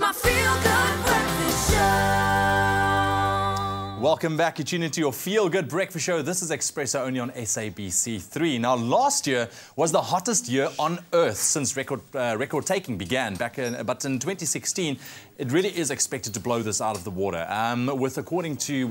It's my Feel Good Breakfast Show. Welcome back. You tune into your Feel Good Breakfast Show. This is Expresso only on SABC3. Now, last year was the hottest year on earth since record taking began. But in 2016, it really is expected to blow this out of the water, which according to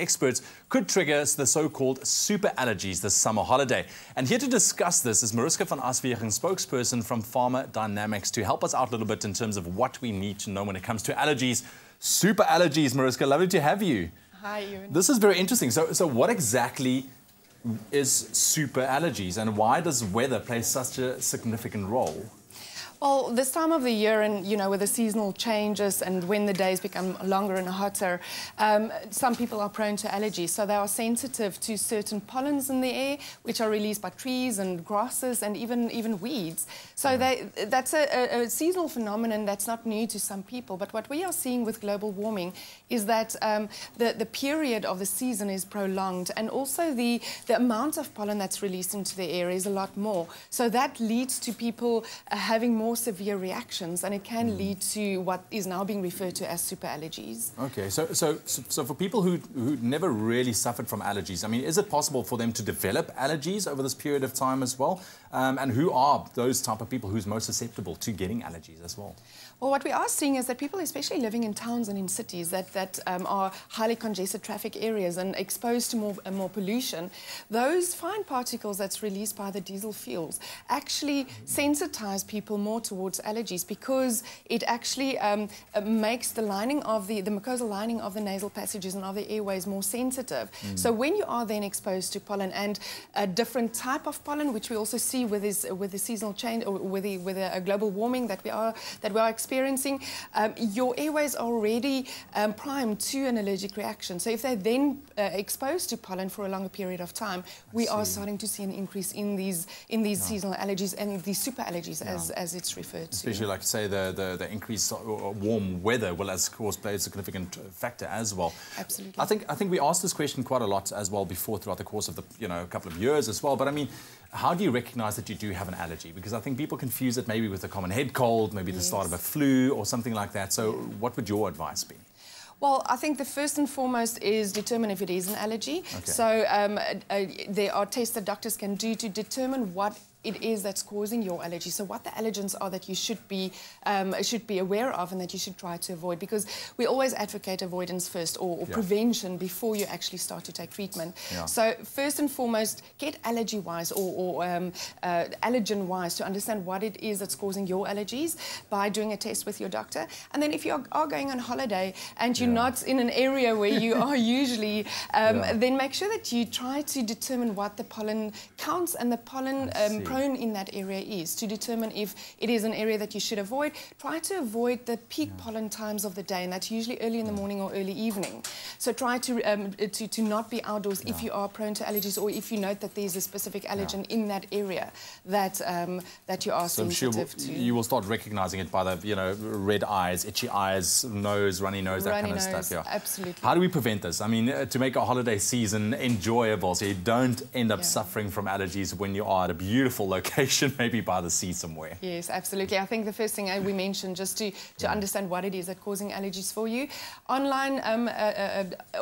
experts could trigger the so-called super allergies this summer holiday. And here to discuss this is Mariska van Aswiering, spokesperson from Pharma Dynamics, to help us out a little bit in terms of what we need to know when it comes to allergies. Super allergies, Mariska, lovely to have you. Hi, Ian. This is very interesting. So what exactly is super allergies, and why does weather play such a significant role? Well, this time of the year, and you know, with the seasonal changes and when the days become longer and hotter, some people are prone to allergies. So they are sensitive to certain pollens in the air, which are released by trees and grasses and even weeds. So that's a seasonal phenomenon that's not new to some people. But what we are seeing with global warming is that the period of the season is prolonged, and also the amount of pollen that's released into the air is a lot more. So that leads to people having more severe reactions, and it can lead to what is now being referred to as super allergies. Okay, so for people who never really suffered from allergies, I mean, is it possible for them to develop allergies over this period of time as well? And who are those type of people who's most susceptible to getting allergies as well? Well, what we are seeing is that people, especially living in towns and in cities that are highly congested traffic areas and exposed to more pollution, those fine particles that's released by the diesel fuels actually sensitize people more towards allergies, because it actually makes the lining of the mucosal lining of the nasal passages and of the airways more sensitive. So when you are then exposed to pollen, and a different type of pollen, which we also see with the seasonal change, or with the global warming that we are experiencing, your airways are already primed to an allergic reaction. So if they're then exposed to pollen for a longer period of time, we are starting to see an increase in these seasonal allergies and these super allergies as it's referred to. Especially, like say, the increased warm weather will, of course, play a significant factor as well. Absolutely. I think we asked this question quite a lot as well before, throughout the course of the couple of years as well. But I mean, how do you recognise that you do have an allergy? Because I think people confuse it maybe with a common head cold, maybe the start of a flu or something like that. So, what would your advice be? Well, I think the first and foremost is determine if it is an allergy. Okay. So there are tests that doctors can do to determine what it is that's causing your allergy. So what the allergens are that you should be aware of and that you should try to avoid, because we always advocate avoidance first or prevention before you actually start to take treatment. Yeah. So first and foremost, get allergy-wise or allergen-wise to understand what it is that's causing your allergies by doing a test with your doctor. And then if you are going on holiday and you're not in an area where you are usually, then make sure that you try to determine what the pollen counts and the pollen in that area is, to determine if it is an area that you should avoid. Try to avoid the peak pollen times of the day, and that's usually early in the morning or early evening. So try to not be outdoors if you are prone to allergies, or if you note that there's a specific allergen in that area that you are sensitive to. You will start recognizing it by the red eyes, itchy eyes, nose, runny nose, that kind of stuff. Yeah, absolutely. How do we prevent this? I mean, to make our holiday season enjoyable, so you don't end up suffering from allergies when you are at a beautiful location, maybe by the sea somewhere. Yes, absolutely. I think the first thing we mentioned, just to understand what it is that's causing allergies for you. Online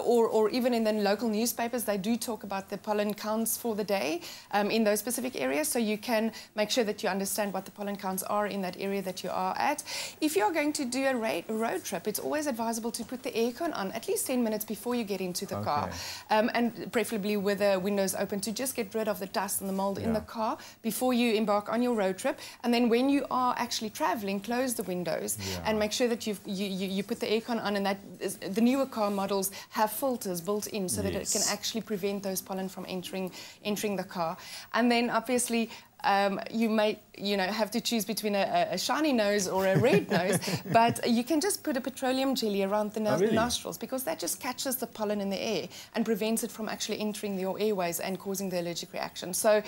or even in the local newspapers, they do talk about the pollen counts for the day in those specific areas, so you can make sure that you understand what the pollen counts are in that area that you are at. If you are going to do a road trip, it's always advisable to put the aircon on at least 10 minutes before you get into the car, and preferably with the windows open, to just get rid of the dust and the mold in the car before you embark on your road trip. And then when you are actually traveling, close the windows and make sure that you put the aircon on, and that the newer car models have filters built in so that it can actually prevent those pollen from entering the car. And then obviously you may have to choose between a shiny nose or a red nose, but you can just put a petroleum jelly around the nostrils, because that just catches the pollen in the air and prevents it from actually entering your airways and causing the allergic reaction. So,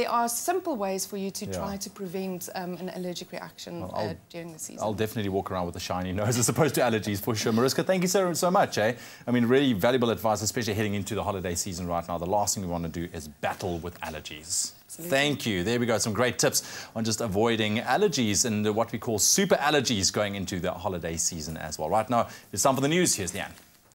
there are simple ways for you to try to prevent an allergic reaction during the season. I'll definitely walk around with a shiny nose as opposed to allergies, for sure. Mariska, thank you so much, eh? I mean, really valuable advice, especially heading into the holiday season right now. The last thing we want to do is battle with allergies. Absolutely. Thank you. There we go. Some great tips on just avoiding allergies and what we call super allergies going into the holiday season as well. Right now, it's time for the news. Here's Leanne.